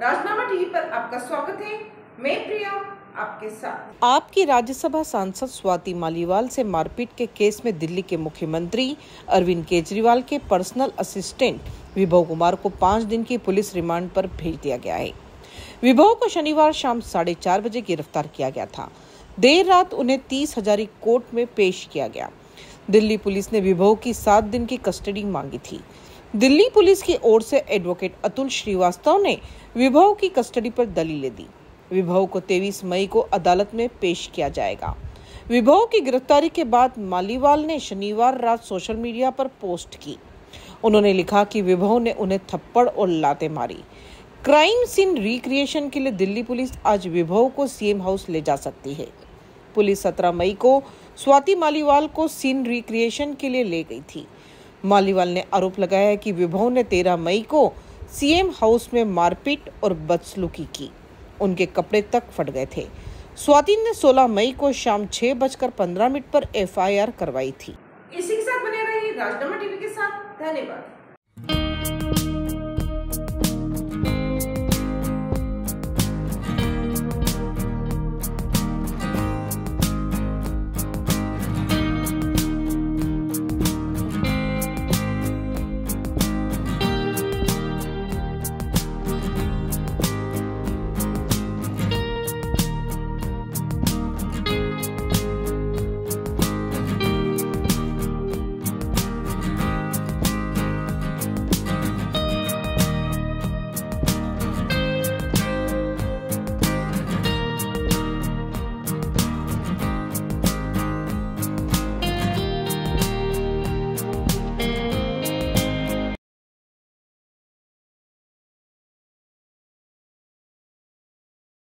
राजनामा TV पर आपका स्वागत है। मैं प्रिया आपके साथ। आपकी राज्यसभा सांसद स्वाति मालीवाल से मारपीट के केस में दिल्ली के मुख्यमंत्री अरविंद केजरीवाल के पर्सनल असिस्टेंट विभव कुमार को 5 दिन की पुलिस रिमांड पर भेज दिया गया है। विभव को शनिवार शाम 4:30 बजे गिरफ्तार किया गया था। देर रात उन्हें 30 हजारी कोर्ट में पेश किया गया। दिल्ली पुलिस ने विभव की 7 दिन की कस्टडी मांगी थी। दिल्ली पुलिस की ओर से एडवोकेट अतुल श्रीवास्तव ने विभव की कस्टडी पर दलीलें दी। विभव को 23 मई को अदालत में पेश किया जाएगा। विभव की गिरफ्तारी के बाद मालीवाल ने शनिवार रात सोशल मीडिया पर पोस्ट की। उन्होंने लिखा कि विभव ने उन्हें थप्पड़ और लातें मारी। क्राइम सीन रिक्रिएशन के लिए दिल्ली पुलिस आज विभव को सीएम हाउस ले जा सकती है। पुलिस 17 मई को स्वाति मालीवाल को सीन रिक्रिएशन के लिए ले गई थी। मालीवाल ने आरोप लगाया है कि विभव ने 13 मई को सीएम हाउस में मारपीट और बदसलूकी की। उनके कपड़े तक फट गए थे। स्वाति ने 16 मई को शाम 6:15 पर एफआईआर करवाई थी। इसी के साथ बने रहिए राजनामा टीवी के साथ। धन्यवाद।